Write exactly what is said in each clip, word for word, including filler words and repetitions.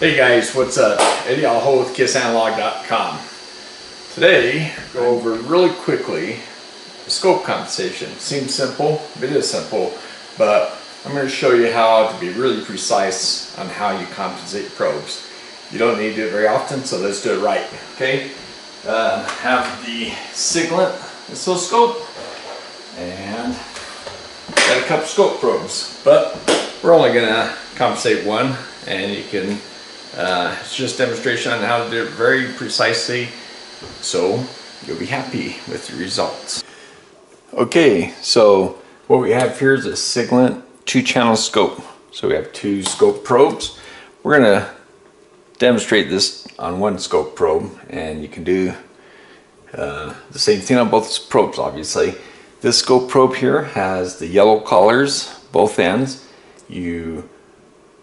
Hey guys, what's up? Eddie Alho with kiss analog dot com. Today, go over really quickly scope compensation. Seems simple, it is simple, but I'm going to show you how to be really precise on how you compensate probes. You don't need to do it very often, so let's do it right. Okay, uh, have the Siglent oscilloscope and got a couple scope probes, but we're only going to compensate one, and you can uh, it's just a demonstration on how to do it very precisely, so you'll be happy with the results. Okay, so what we have here is a Siglent two-channel scope. So we have two scope probes. We're gonna demonstrate this on one scope probe, and you can do uh, the same thing on both probes, obviously. This scope probe here has the yellow collars, both ends. You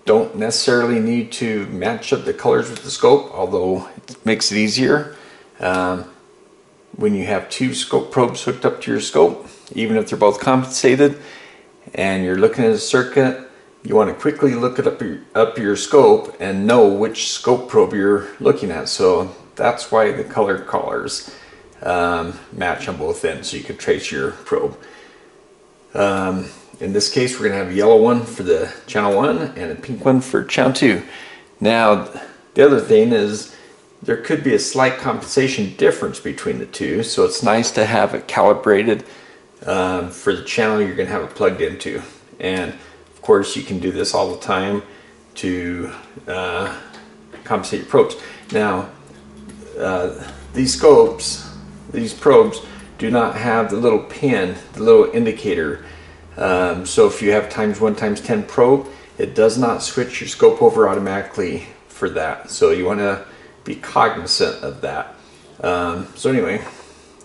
don't necessarily need to match up the colors with the scope, although it makes it easier. Um, when you have two scope probes hooked up to your scope, even if they're both compensated, and you're looking at a circuit, you want to quickly look it up your, up your scope and know which scope probe you're looking at. So that's why the color collars um, match on both ends, so you can trace your probe. Um, in this case, we're going to have a yellow one for the channel one and a pink one for channel two. Now, the other thing is there could be a slight compensation difference between the two, so it's nice to have it calibrated Um, for the channel you're going to have it plugged into. And of course you can do this all the time to uh, compensate your probes. Now uh, these scopes, these probes do not have the little pin, the little indicator. Um, so if you have times one times ten probe, it does not switch your scope over automatically for that. So you want to be cognizant of that. Um, so anyway,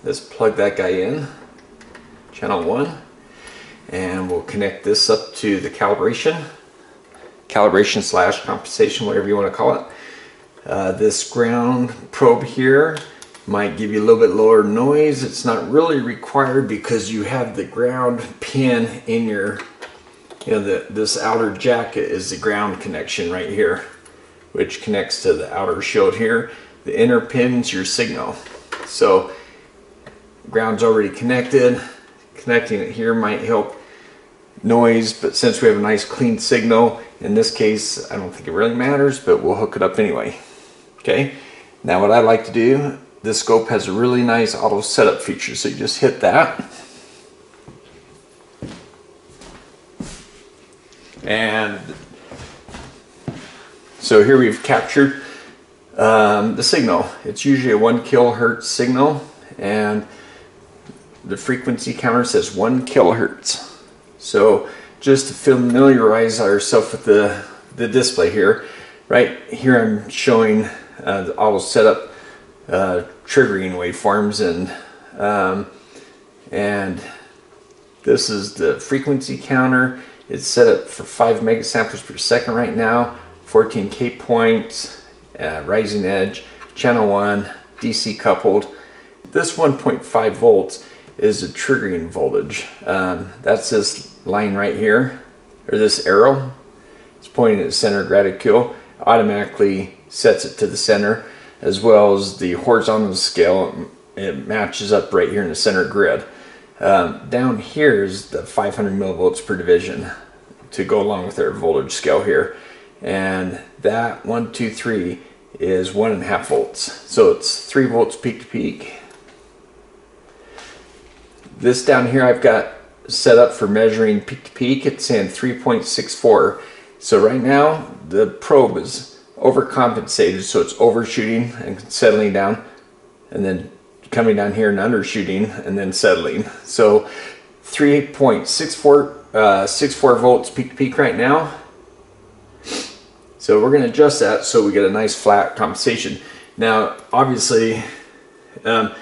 let's plug that guy in. Channel one, and we'll connect this up to the calibration, calibration slash compensation, whatever you want to call it. Uh, this ground probe here might give you a little bit lower noise. It's not really required because you have the ground pin in your, you know, the, this outer jacket is the ground connection right here, which connects to the outer shield here. The inner pin's your signal. So ground's already connected. Connecting it here might help noise, but since we have a nice clean signal, in this case, I don't think it really matters, but we'll hook it up anyway. Okay, now what I like to do, this scope has a really nice auto setup feature, so you just hit that. And so here we've captured um, the signal. It's usually a one kilohertz signal, and the frequency counter says one kilohertz. So just to familiarize ourselves with the, the display here, right here I'm showing uh, the auto setup uh, triggering waveforms, and, um, and this is the frequency counter. It's set up for five megasamples per second right now, fourteen K points, uh, rising edge, channel one, D C coupled. This one point five volts is a triggering voltage. Um, that's this line right here, or this arrow. It's pointing at the center of graticule, automatically sets it to the center, as well as the horizontal scale. It matches up right here in the center grid. Um, down here is the five hundred millivolts per division to go along with our voltage scale here. And that one, two, three is one and a half volts. So it's three volts peak to peak. This down here I've got set up for measuring peak to peak. It's in three point six four. So right now the probe is overcompensated, so it's overshooting and settling down, and then coming down here and undershooting and then settling. So three point six four uh, sixty-four volts peak to peak right now. So we're going to adjust that so we get a nice flat compensation. Now obviously um,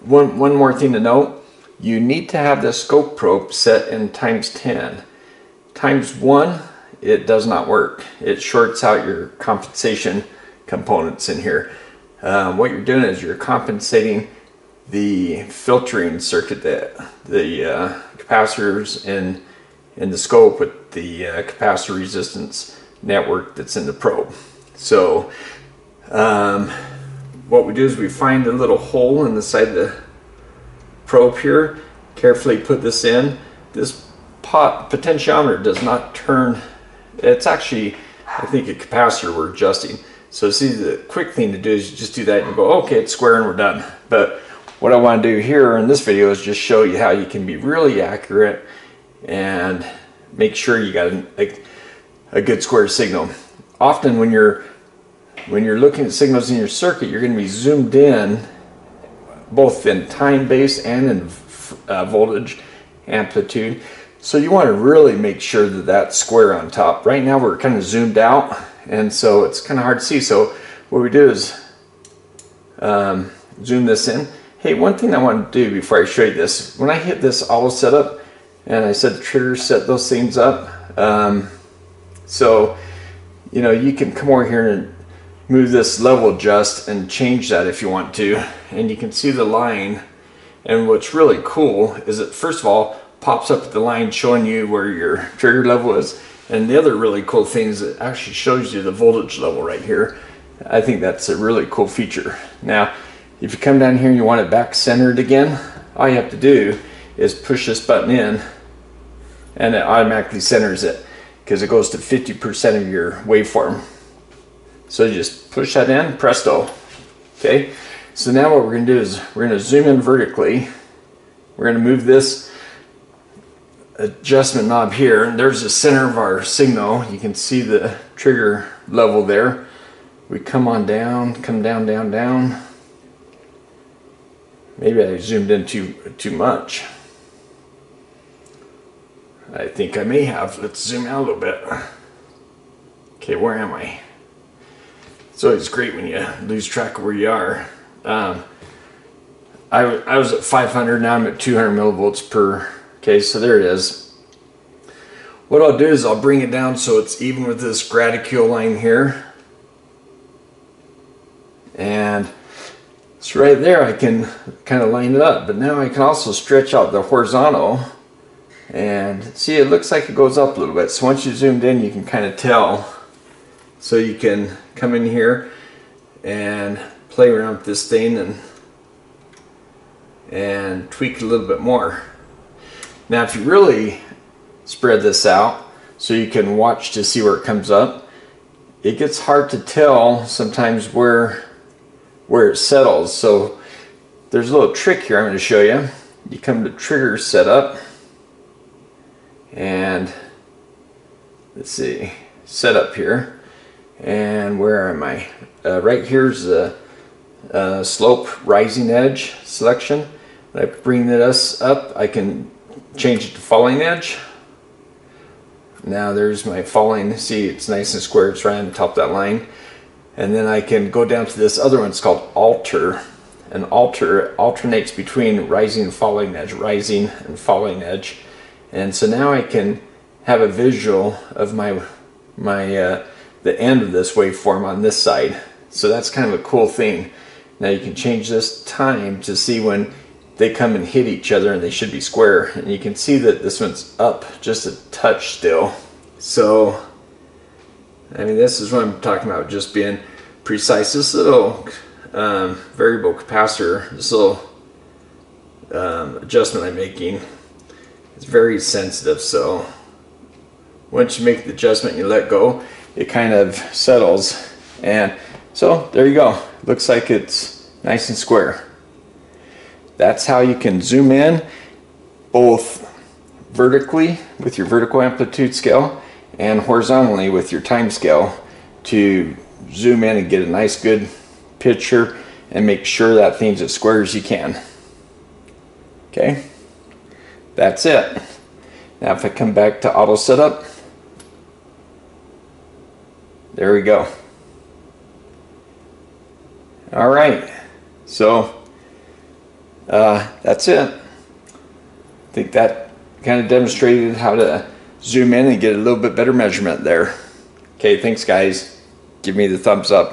one, one more thing to note. You need to have the scope probe set in times ten. Times one, it does not work. It shorts out your compensation components in here. Um, what you're doing is you're compensating the filtering circuit, that the uh, capacitors in, in the scope with the uh, capacitor resistance network that's in the probe. So um, what we do is we find a little hole in the side of the probe here, carefully put this in. This pot potentiometer does not turn, it's actually, I think, a capacitor we're adjusting. So see, the quick thing to do is just do that and go, okay, it's square and we're done. But what I want to do here in this video is just show you how you can be really accurate and make sure you got a, a, a good square signal. Often when you're when you're looking at signals in your circuit, you're going to be zoomed in both in time base and in uh, voltage amplitude. So you want to really make sure that that's square on top. Right now we're kind of zoomed out, and so it's kind of hard to see. So what we do is um, zoom this in. Hey, one thing I want to do before I show you this, when I hit this auto setup and I said trigger set those things up, um, so you know, you can come over here and move this level adjust and change that if you want to, and you can see the line. And what's really cool is that first of all pops up the line showing you where your trigger level is, and the other really cool thing is it actually shows you the voltage level right here. I think that's a really cool feature. Now if you come down here and you want it back centered again, all you have to do is push this button in and it automatically centers it because it goes to fifty percent of your waveform. So you just push that in, presto. Okay, so now what we're going to do is we're going to zoom in vertically. We're going to move this adjustment knob here, and there's the center of our signal. You can see the trigger level there. We come on down, come down, down, down. Maybe I zoomed in too, too much. I think I may have. Let's zoom out a little bit. Okay, where am I? It's always great when you lose track of where you are. Um, I, I was at five hundred, now I'm at two hundred millivolts per. Okay, so there it is. What I'll do is I'll bring it down so it's even with this graticule line here. And it's right there, I can kind of line it up, but now I can also stretch out the horizontal, and see, it looks like it goes up a little bit. So once you zoomed in, you can kind of tell. So you can come in here and play around with this thing and and tweak it a little bit more. Now if you really spread this out so you can watch to see where it comes up, it gets hard to tell sometimes where where it settles. So there's a little trick here I'm going to show you. You come to trigger setup and let's see, setup here, and where am I? Uh, right here's the uh, slope rising edge selection. When I bring this up, I can change it to falling edge. Now there's my falling. See, it's nice and square. It's right on the top of that line. And then I can go down to this other one. It's called alter, and alter alternates between rising and falling edge, rising and falling edge. And so now I can have a visual of my my uh, the end of this waveform on this side. So that's kind of a cool thing. Now you can change this time to see when they come and hit each other, and they should be square. And you can see that this one's up just a touch still. So I mean, this is what I'm talking about, just being precise. This little um, variable capacitor, this little um, adjustment I'm making, it's very sensitive. So once you make the adjustment and you let go, it kind of settles. And so there you go. Looks like it's nice and square. That's how you can zoom in both vertically with your vertical amplitude scale and horizontally with your time scale to zoom in and get a nice good picture and make sure that thing's as square as you can. Okay, that's it. Now if I come back to auto setup, there we go. All right, so uh, that's it. I think that kind of demonstrated how to zoom in and get a little bit better measurement there. Okay, thanks guys. Give me the thumbs up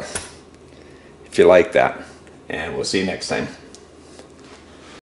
if you like that, and we'll see you next time.